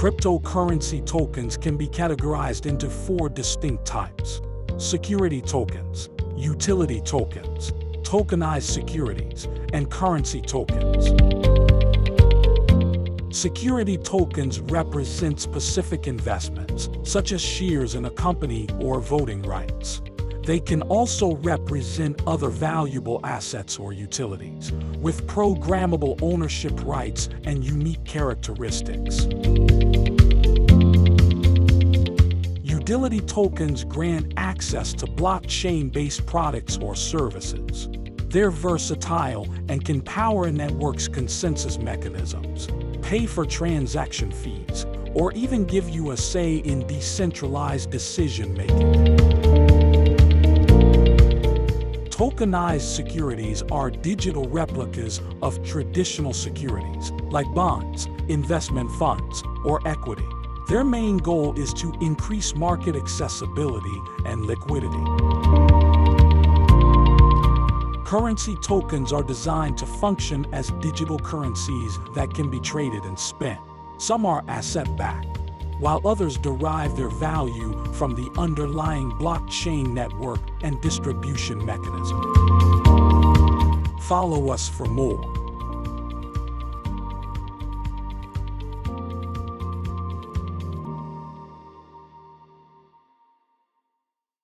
Cryptocurrency tokens can be categorized into four distinct types: security tokens, utility tokens, tokenized securities, and currency tokens. Security tokens represent specific investments, such as shares in a company or voting rights. They can also represent other valuable assets or utilities, with programmable ownership rights and unique characteristics. Utility tokens grant access to blockchain-based products or services. They're versatile and can power a network's consensus mechanisms, pay for transaction fees, or even give you a say in decentralized decision-making. Tokenized securities are digital replicas of traditional securities, like bonds, investment funds, or equity. Their main goal is to increase market accessibility and liquidity. Currency tokens are designed to function as digital currencies that can be traded and spent. Some are asset-backed, while others derive their value from the underlying blockchain network and distribution mechanism. Follow us for more.